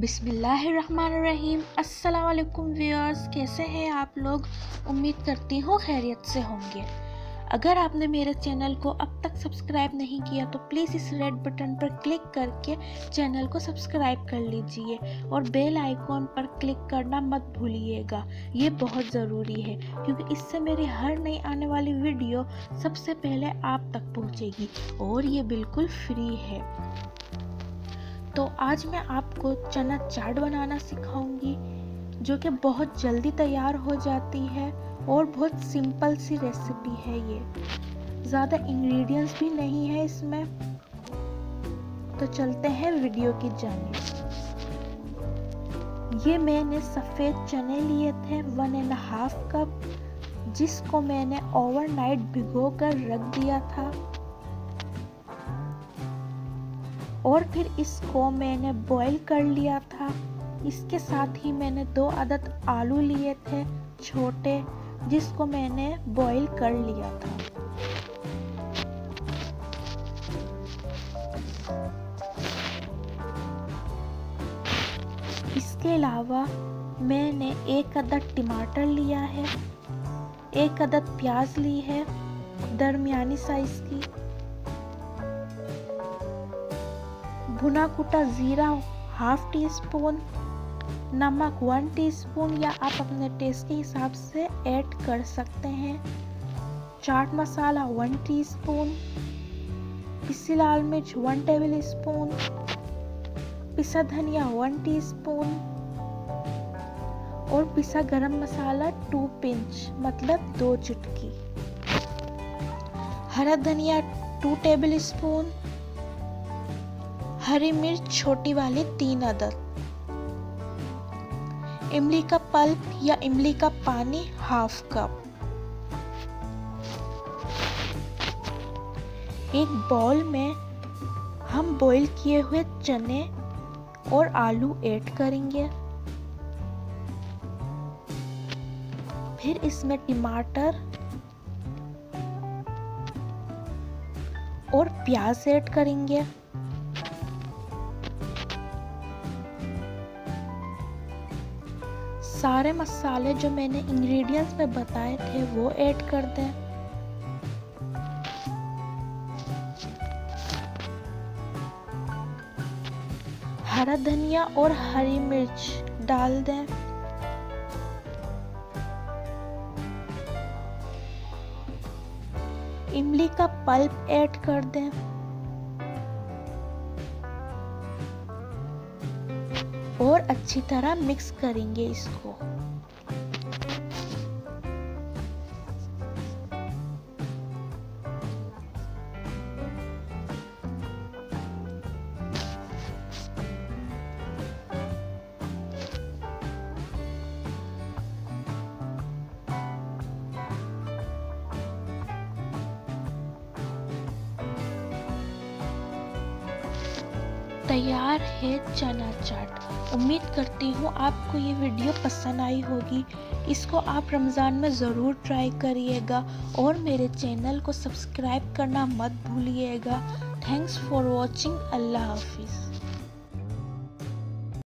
बिस्मिल्लाहिर्रहमानिर्रहीम। अस्सलाम वालेकुम व्यूअर्स, कैसे हैं आप लोग? उम्मीद करती हूँ खैरियत से होंगे। अगर आपने मेरे चैनल को अब तक सब्सक्राइब नहीं किया तो प्लीज़ इस रेड बटन पर क्लिक करके चैनल को सब्सक्राइब कर लीजिए और बेल आइकॉन पर क्लिक करना मत भूलिएगा, ये बहुत ज़रूरी है क्योंकि इससे मेरी हर नई आने वाली वीडियो सबसे पहले आप तक पहुँचेगी और ये बिल्कुल फ्री है। तो आज मैं आपको चना चाट बनाना सिखाऊंगी जो कि बहुत जल्दी तैयार हो जाती है और बहुत सिंपल सी रेसिपी है। ये ज़्यादा इंग्रेडिएंट्स भी नहीं है इसमें। तो चलते हैं वीडियो की जानिए। ये मैंने सफ़ेद चने लिए थे 1.5 कप, जिसको मैंने ओवरनाइट भिगो कर रख दिया था और फिर इसको मैंने बॉईल कर लिया था। इसके साथ ही मैंने 2 अदद आलू लिए थे छोटे, जिसको मैंने बॉईल कर लिया था। इसके अलावा मैंने 1 अदद टमाटर लिया है, 1 अदद प्याज ली है दरमियानी साइज की, भुना कुटा ज़ीरा 1/2 टी स्पून, नमक 1 टीस्पून या आप अपने टेस्ट के हिसाब से ऐड कर सकते हैं, चाट मसाला 1 टीस्पून, पिसी लाल मिर्च 1 टेबल स्पून, पिसा धनिया 1 टीस्पून और पिसा गरम मसाला 2 पिंच मतलब 2 चुटकी, हरा धनिया 2 टेबल स्पून, हरी मिर्च छोटी वाली 3 अदद, इमली का पल्प या इमली का पानी 1/2 कप। एक बाउल में हम बॉईल किए हुए चने और आलू ऐड करेंगे, फिर इसमें टमाटर और प्याज ऐड करेंगे . सारे मसाले जो मैंने इंग्रेडिएंट्स में बताए थे वो ऐड कर दें। हरा धनिया और हरी मिर्च डाल दें। इमली का पल्प ऐड कर दें। और अच्छी तरह मिक्स करेंगे इसको। तैयार है चना चाट। उम्मीद करती हूँ आपको ये वीडियो पसंद आई होगी। इसको आप रमज़ान में ज़रूर ट्राई करिएगा और मेरे चैनल को सब्सक्राइब करना मत भूलिएगा। Thanks for watching. अल्लाह हाफिज़।